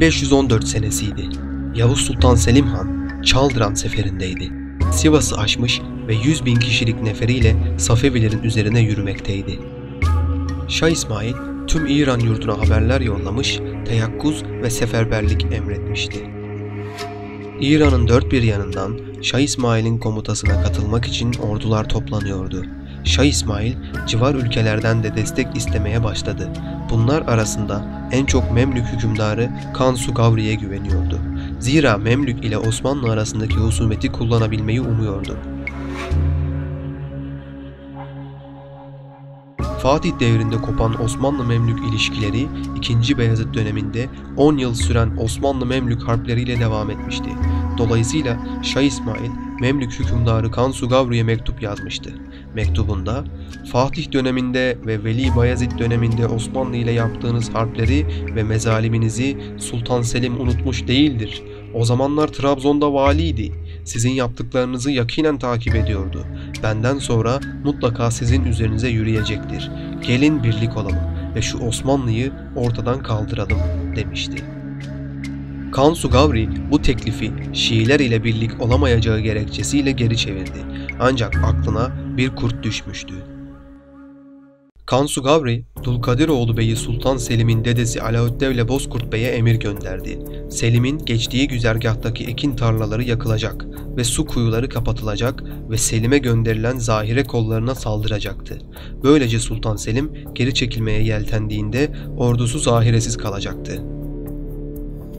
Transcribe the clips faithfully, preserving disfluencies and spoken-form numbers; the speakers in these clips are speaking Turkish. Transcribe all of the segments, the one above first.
bin beş yüz on dört senesiydi. Yavuz Sultan Selim Han Çaldıran seferindeydi. Sivas'ı aşmış ve yüz bin kişilik neferiyle Safevilerin üzerine yürümekteydi. Şah İsmail tüm İran yurduna haberler yollamış, teyakkuz ve seferberlik emretmişti. İran'ın dört bir yanından Şah İsmail'in komutasına katılmak için ordular toplanıyordu. Şah İsmail civar ülkelerden de destek istemeye başladı. Bunlar arasında en çok Memlük hükümdarı Kansu Gavri'ye güveniyordu. Zira Memlük ile Osmanlı arasındaki husumeti kullanabilmeyi umuyordu. Fatih devrinde kopan Osmanlı-Memlük ilişkileri ikinci. Beyazıt döneminde on yıl süren Osmanlı-Memlük harpleriyle devam etmişti. Dolayısıyla Şah İsmail, Memlük hükümdarı Kansu Gavri'ye mektup yazmıştı. Mektubunda, "Fatih döneminde ve Veli Bayezid döneminde Osmanlı ile yaptığınız harpleri ve mezaliminizi Sultan Selim unutmuş değildir. O zamanlar Trabzon'da valiydi. Sizin yaptıklarınızı yakinen takip ediyordu. Benden sonra mutlaka sizin üzerinize yürüyecektir. Gelin birlik olalım ve şu Osmanlı'yı ortadan kaldıralım," demişti. Kansu Gavri bu teklifi Şiiler ile birlik olamayacağı gerekçesiyle geri çevirdi. Ancak aklına bir kurt düşmüştü. Kansu Gavri, Dulkadiroğlu Bey'i Sultan Selim'in dedesi Alaüddevle Bozkurt Bey'e emir gönderdi. Selim'in geçtiği güzergahtaki ekin tarlaları yakılacak ve su kuyuları kapatılacak ve Selim'e gönderilen zahire kollarına saldıracaktı. Böylece Sultan Selim geri çekilmeye yeltendiğinde ordusu zahiresiz kalacaktı.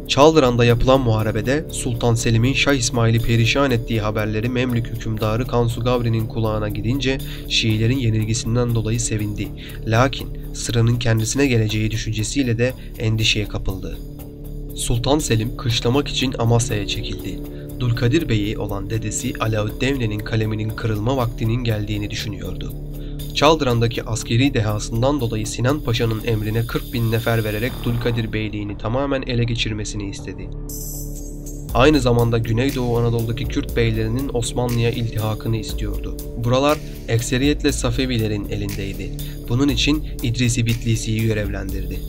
Çaldıran'da yapılan muharebede Sultan Selim'in Şah İsmail'i perişan ettiği haberleri Memlük hükümdarı Kansu Gavri'nin kulağına gidince Şiilerin yenilgisinden dolayı sevindi. Lakin sıranın kendisine geleceği düşüncesiyle de endişeye kapıldı. Sultan Selim kışlamak için Amasya'ya çekildi. Dulkadir Bey'i olan dedesi Alaüddevle'nin kaleminin kırılma vaktinin geldiğini düşünüyordu. Çaldıran'daki askeri dehasından dolayı Sinan Paşa'nın emrine kırk bin nefer vererek Dulkadir Beyliğini tamamen ele geçirmesini istedi. Aynı zamanda Güneydoğu Anadolu'daki Kürt beylerinin Osmanlı'ya iltihakını istiyordu. Buralar ekseriyetle Safevilerin elindeydi. Bunun için İdrisi Bitlisi'yi görevlendirdi.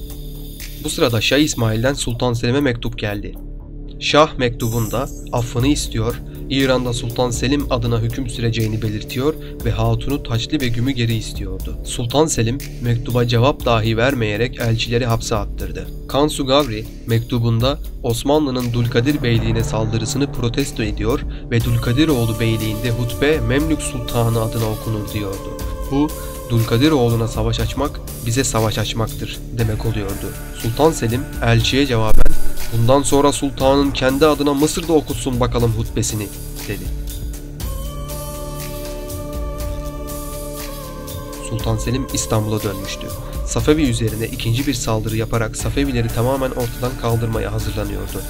Bu sırada Şah İsmail'den Sultan Selim'e mektup geldi. Şah mektubunda affını istiyor, İran'da Sultan Selim adına hüküm süreceğini belirtiyor ve Hatun'u Taçlı Begüm'ü geri istiyordu. Sultan Selim mektuba cevap dahi vermeyerek elçileri hapse attırdı. Kansu Gavri mektubunda Osmanlı'nın Dulkadir Beyliğine saldırısını protesto ediyor ve Dulkadiroğlu Beyliğinde hutbe Memlük Sultanı adına okunur diyordu. Bu, Dulkadiroğlu'na savaş açmak bize savaş açmaktır demek oluyordu. Sultan Selim elçiye cevaben, "Bundan sonra sultanın kendi adına Mısır'da okutsun bakalım hutbesini," dedi. Sultan Selim İstanbul'a dönmüştü. Safevi üzerine ikinci bir saldırı yaparak Safevileri tamamen ortadan kaldırmaya hazırlanıyordu.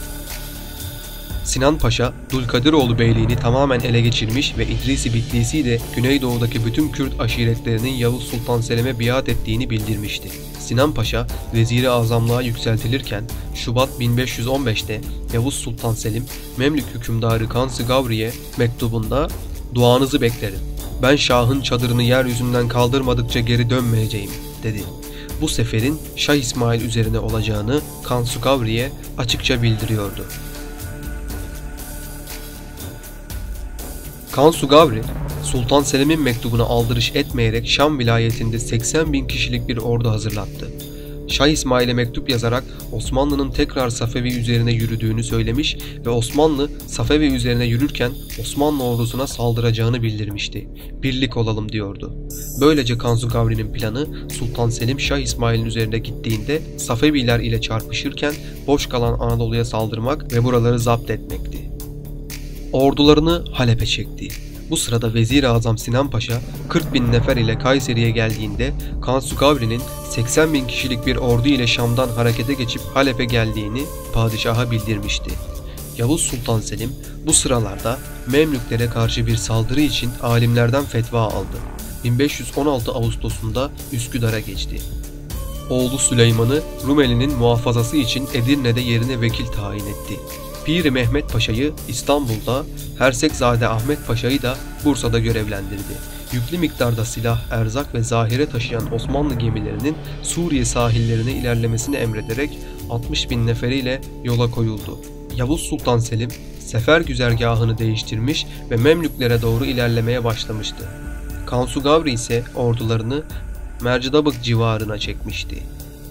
Sinan Paşa, Dulkadiroğlu Beyliğini tamamen ele geçirmiş ve İdrisi Bitlisi de Güneydoğu'daki bütün Kürt aşiretlerinin Yavuz Sultan Selim'e biat ettiğini bildirmişti. Sinan Paşa, Vezir-i Azamlığa yükseltilirken Şubat bin beş yüz on beş'te Yavuz Sultan Selim, Memlük hükümdarı Kansu Gavri'ye mektubunda "Duanızı beklerim, ben Şah'ın çadırını yeryüzünden kaldırmadıkça geri dönmeyeceğim," dedi. Bu seferin Şah İsmail üzerine olacağını Kansu Gavri'ye açıkça bildiriyordu. Kansu Gavri, Sultan Selim'in mektubuna aldırış etmeyerek Şam vilayetinde seksen bin kişilik bir ordu hazırlattı. Şah İsmail'e mektup yazarak Osmanlı'nın tekrar Safevi üzerine yürüdüğünü söylemiş ve Osmanlı Safevi üzerine yürürken Osmanlı ordusuna saldıracağını bildirmişti. "Birlik olalım," diyordu. Böylece Kansu Gavri'nin planı Sultan Selim Şah İsmail'in üzerine gittiğinde Safeviler ile çarpışırken boş kalan Anadolu'ya saldırmak ve buraları zapt etmekti. Ordularını Halep'e çekti. Bu sırada Vezir-i Azam Sinan Paşa kırk bin nefer ile Kayseri'ye geldiğinde Kansu Gavri'nin seksen bin kişilik bir ordu ile Şam'dan harekete geçip Halep'e geldiğini padişaha bildirmişti. Yavuz Sultan Selim bu sıralarda Memlüklere karşı bir saldırı için alimlerden fetva aldı. bin beş yüz on altı Ağustos'unda Üsküdar'a geçti. Oğlu Süleyman'ı Rumeli'nin muhafazası için Edirne'de yerine vekil tayin etti. Pir Mehmet Paşa'yı İstanbul'da, Hersekzade Ahmet Paşa'yı da Bursa'da görevlendirdi. yüklü miktarda silah, erzak ve zahire taşıyan Osmanlı gemilerinin Suriye sahillerine ilerlemesini emrederek altmış bin neferiyle yola koyuldu. Yavuz Sultan Selim sefer güzergahını değiştirmiş ve Memlüklere doğru ilerlemeye başlamıştı. Kansu Gavri ise ordularını Mercidabık civarına çekmişti.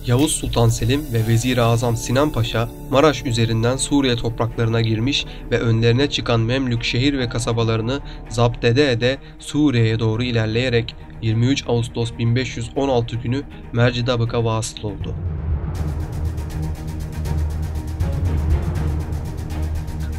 Yavuz Sultan Selim ve Vezir-i Azam Sinan Paşa Maraş üzerinden Suriye topraklarına girmiş ve önlerine çıkan Memlük şehir ve kasabalarını zapt ede ede Suriye'ye doğru ilerleyerek yirmi üç Ağustos bin beş yüz on altı günü Mercidabık'a vasıl oldu.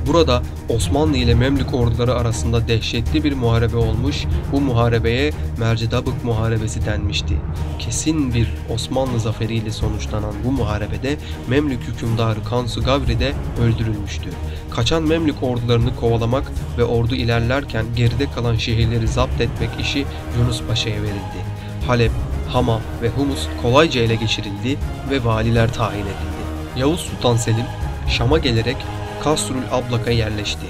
Burada Osmanlı ile Memlük orduları arasında dehşetli bir muharebe olmuş, bu muharebeye Mercidabık Muharebesi denmişti. Kesin bir Osmanlı zaferiyle sonuçlanan bu muharebede Memlük hükümdarı Kansu Gavri de öldürülmüştü. Kaçan Memlük ordularını kovalamak ve ordu ilerlerken geride kalan şehirleri zapt etmek işi Yunus Paşa'ya verildi. Halep, Hama ve Humus kolayca ele geçirildi ve valiler tayin edildi. Yavuz Sultan Selim, Şam'a gelerek Kasrül Ablak'a yerleşti.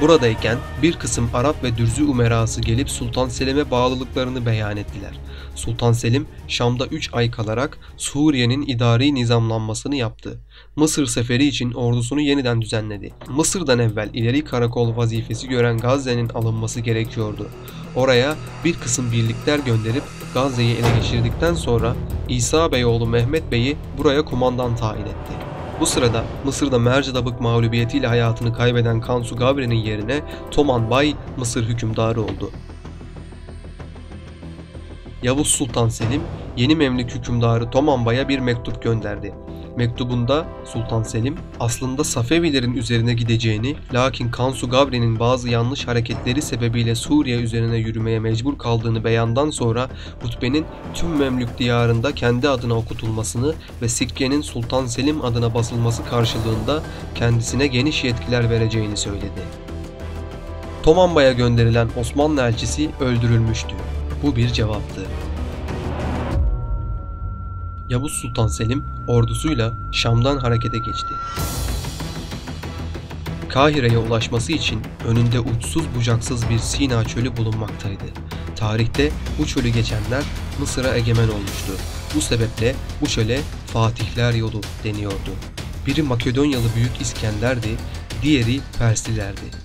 Buradayken bir kısım Arap ve Dürzü umerası gelip Sultan Selim'e bağlılıklarını beyan ettiler. Sultan Selim Şam'da üç ay kalarak Suriye'nin idari nizamlanmasını yaptı. Mısır seferi için ordusunu yeniden düzenledi. Mısır'dan evvel ileri karakol vazifesi gören Gazze'nin alınması gerekiyordu. Oraya bir kısım birlikler gönderip Gazze'yi ele geçirdikten sonra İsa Beyoğlu Mehmet Bey'i buraya kumandan tayin etti. Bu sırada Mısır'da Mercidabık mağlubiyetiyle hayatını kaybeden Kansu Gavri'nin yerine Toman Bay Mısır hükümdarı oldu. Yavuz Sultan Selim yeni Memlük hükümdarı Toman Bay'a bir mektup gönderdi. Mektubunda Sultan Selim aslında Safevilerin üzerine gideceğini, lakin Kansu Gavri'nin bazı yanlış hareketleri sebebiyle Suriye üzerine yürümeye mecbur kaldığını beyandan sonra hutbenin tüm Memlük diyarında kendi adına okutulmasını ve sikkenin Sultan Selim adına basılması karşılığında kendisine geniş yetkiler vereceğini söyledi. Toman Bay'a gönderilen Osmanlı elçisi öldürülmüştü. Bu bir cevaptı. Yavuz Sultan Selim ordusuyla Şam'dan harekete geçti. Kahire'ye ulaşması için önünde uçsuz bucaksız bir Sina çölü bulunmaktaydı. Tarihte bu çölü geçenler Mısır'a egemen olmuştu. Bu sebeple bu çöle Fatihler yolu deniyordu. Biri Makedonyalı Büyük İskender'di, diğeri Perslilerdi.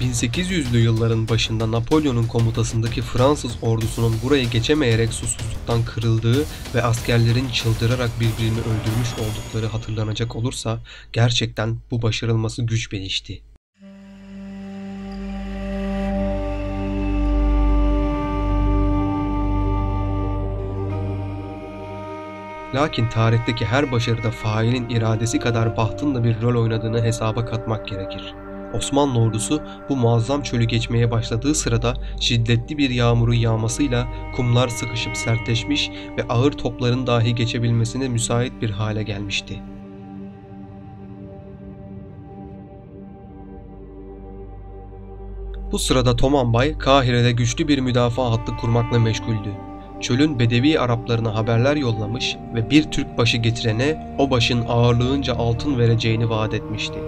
bin sekiz yüzlü yılların başında Napolyon'un komutasındaki Fransız ordusunun burayı geçemeyerek susuzluktan kırıldığı ve askerlerin çıldırarak birbirini öldürmüş oldukları hatırlanacak olursa gerçekten bu başarılması güç bir işti. Lakin tarihteki her başarıda failin iradesi kadar bahtın da bir rol oynadığını hesaba katmak gerekir. Osmanlı ordusu bu muazzam çölü geçmeye başladığı sırada şiddetli bir yağmurun yağmasıyla kumlar sıkışıp sertleşmiş ve ağır topların dahi geçebilmesine müsait bir hale gelmişti. Bu sırada Toman Bay, Kahire'de güçlü bir müdafaa hattı kurmakla meşguldü. Çölün Bedevi Araplarına haberler yollamış ve bir Türk başı getirene o başın ağırlığınca altın vereceğini vaat etmişti.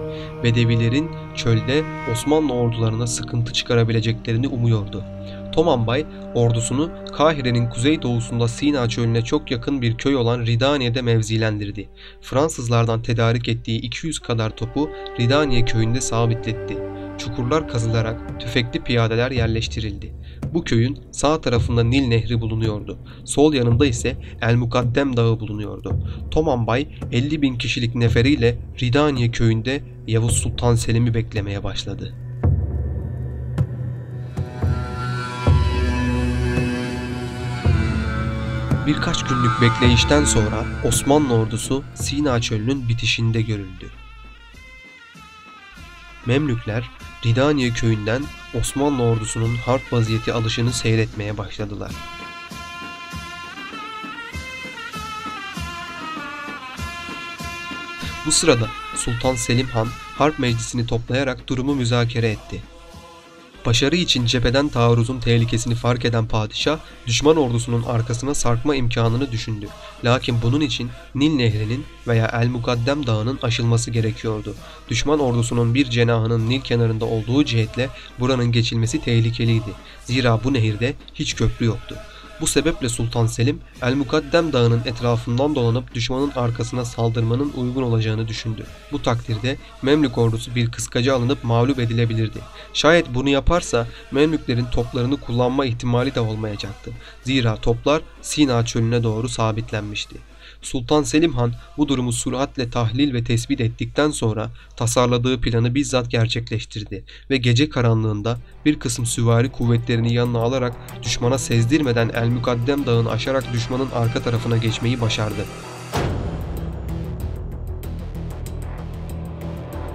Bedevilerin çölde Osmanlı ordularına sıkıntı çıkarabileceklerini umuyordu. Toman Bay ordusunu Kahire'nin kuzeydoğusunda Sina çölüne çok yakın bir köy olan Ridaniye'de mevzilendirdi. Fransızlardan tedarik ettiği iki yüz kadar topu Ridaniye köyünde sabitletti. Çukurlar kazılarak tüfekli piyadeler yerleştirildi. Bu köyün sağ tarafında Nil Nehri bulunuyordu. Sol yanında ise El Mukaddem Dağı bulunuyordu. Toman Bay elli bin kişilik neferiyle Ridaniye köyünde Yavuz Sultan Selim'i beklemeye başladı. Birkaç günlük bekleyişten sonra Osmanlı ordusu Sina çölünün bitişinde görüldü. Memlükler Ridaniye köyünden Osmanlı ordusunun harp vaziyeti alışını seyretmeye başladılar. Bu sırada Sultan Selim Han harp meclisini toplayarak durumu müzakere etti. Başarı için cepheden taarruzun tehlikesini fark eden padişah, düşman ordusunun arkasına sarkma imkanını düşündü. Lakin bunun için Nil Nehri'nin veya El Mukaddem Dağı'nın aşılması gerekiyordu. Düşman ordusunun bir cenahının Nil kenarında olduğu cihetle buranın geçilmesi tehlikeliydi. Zira bu nehirde hiç köprü yoktu. Bu sebeple Sultan Selim, El Mukaddem Dağı'nın etrafından dolanıp düşmanın arkasına saldırmanın uygun olacağını düşündü. Bu takdirde Memlük ordusu bir kıskaca alınıp mağlup edilebilirdi. Şayet bunu yaparsa Memlüklerin toplarını kullanma ihtimali de olmayacaktı. Zira toplar Sina çölüne doğru sabitlenmişti. Sultan Selim Han bu durumu süratle tahlil ve tespit ettikten sonra tasarladığı planı bizzat gerçekleştirdi ve gece karanlığında bir kısım süvari kuvvetlerini yanına alarak düşmana sezdirmeden El Mukaddem Dağı'nı aşarak düşmanın arka tarafına geçmeyi başardı.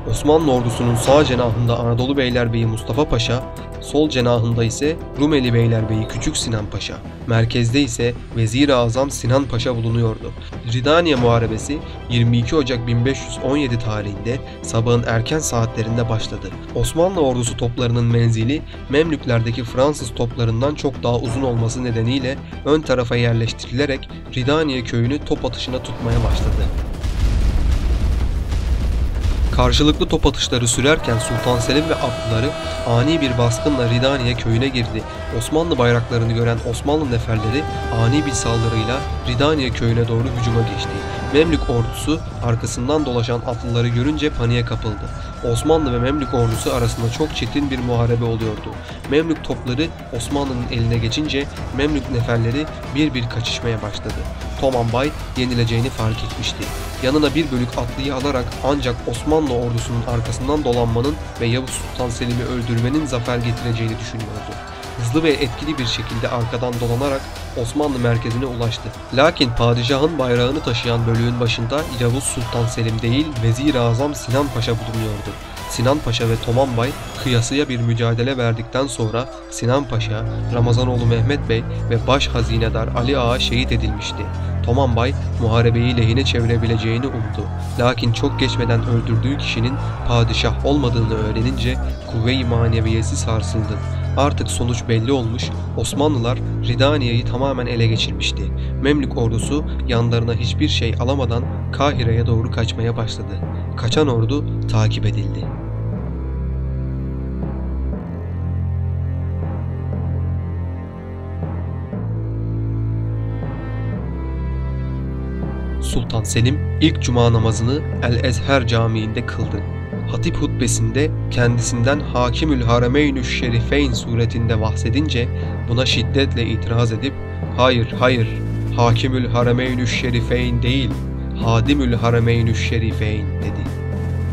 Osmanlı ordusunun sağ cenahında Anadolu Beylerbeyi Mustafa Paşa, sol cenahında ise Rumeli Beylerbeyi Küçük Sinan Paşa, merkezde ise Vezir-i Azam Sinan Paşa bulunuyordu. Ridaniye Muharebesi yirmi iki Ocak bin beş yüz on yedi tarihinde sabahın erken saatlerinde başladı. Osmanlı ordusu toplarının menzili Memlüklerdeki Fransız toplarından çok daha uzun olması nedeniyle ön tarafa yerleştirilerek Ridaniye köyünü top atışına tutmaya başladı. Karşılıklı top atışları sürerken Sultan Selim ve atlıları ani bir baskınla Ridaniye köyüne girdi. Osmanlı bayraklarını gören Osmanlı neferleri ani bir saldırıyla Ridaniye köyüne doğru hücuma geçti. Memlük ordusu arkasından dolaşan atlıları görünce paniğe kapıldı. Osmanlı ve Memlük ordusu arasında çok çetin bir muharebe oluyordu. Memlük topları Osmanlı'nın eline geçince Memlük neferleri bir bir kaçışmaya başladı. Toman Bay yenileceğini fark etmişti. Yanına bir bölük atlıyı alarak ancak Osmanlı ordusunun arkasından dolanmanın ve Yavuz Sultan Selim'i öldürmenin zafer getireceğini düşünüyordu. Hızlı ve etkili bir şekilde arkadan dolanarak Osmanlı merkezine ulaştı. Lakin padişahın bayrağını taşıyan bölüğün başında Yavuz Sultan Selim değil, Vezir-i Azam Sinan Paşa bulunuyordu. Sinan Paşa ve Toman Bay kıyasıya bir mücadele verdikten sonra Sinan Paşa, Ramazanoğlu Mehmet Bey ve baş hazinedar Ali Ağa şehit edilmişti. Toman Bay muharebeyi lehine çevirebileceğini umdu. Lakin çok geçmeden öldürdüğü kişinin padişah olmadığını öğrenince kuvve-i maneviyesi sarsıldı. Artık sonuç belli olmuş, Osmanlılar Ridaniye'yi tamamen ele geçirmişti. Memlük ordusu yanlarına hiçbir şey alamadan Kahire'ye doğru kaçmaya başladı. Kaçan ordu takip edildi. Sultan Selim ilk cuma namazını El-Ezher Camii'nde kıldı. Hatip hutbesinde kendisinden Hadimül Harameynü Şerifeyn suretinde bahsedince buna şiddetle itiraz edip "Hayır, hayır, Hadimül Harameynü Şerifeyn değil, Hadimül Harameynü Şerifeyn" dedi.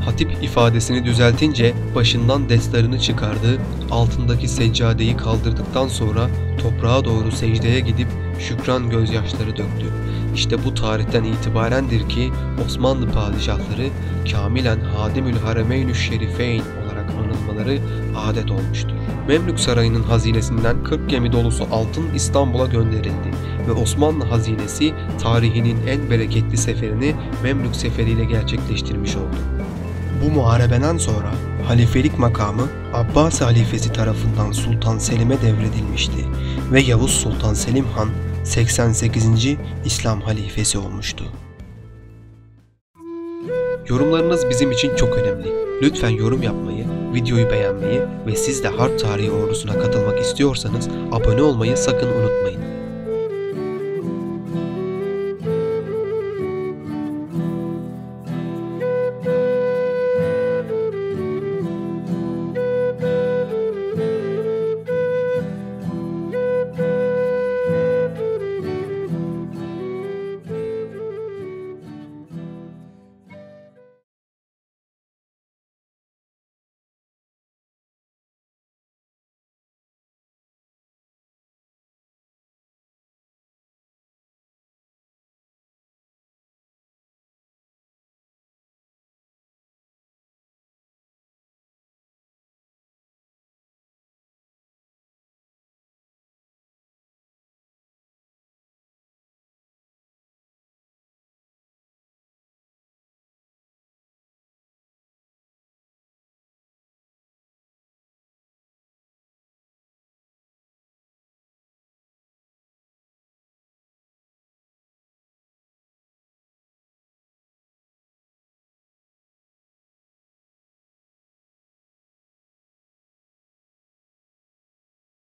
Hatip ifadesini düzeltince başından destarını çıkardı, altındaki seccadeyi kaldırdıktan sonra toprağa doğru secdeye gidip şükran gözyaşları döktü. İşte bu tarihten itibarendir ki Osmanlı padişahları kamilen Hadimül Harameynü Şerifeyn olarak anılmaları adet olmuştur. Memlük sarayının hazinesinden kırk gemi dolusu altın İstanbul'a gönderildi ve Osmanlı hazinesi tarihinin en bereketli seferini Memlük seferiyle gerçekleştirmiş oldu. Bu muharebeden sonra halifelik makamı Abbasi halifesi tarafından Sultan Selim'e devredilmişti ve Yavuz Sultan Selim Han seksen sekizinci İslam halifesi olmuştu. Yorumlarınız bizim için çok önemli. Lütfen yorum yapmayı, videoyu beğenmeyi ve siz de Harp Tarihi Ordusu'na katılmak istiyorsanız abone olmayı sakın unutmayın.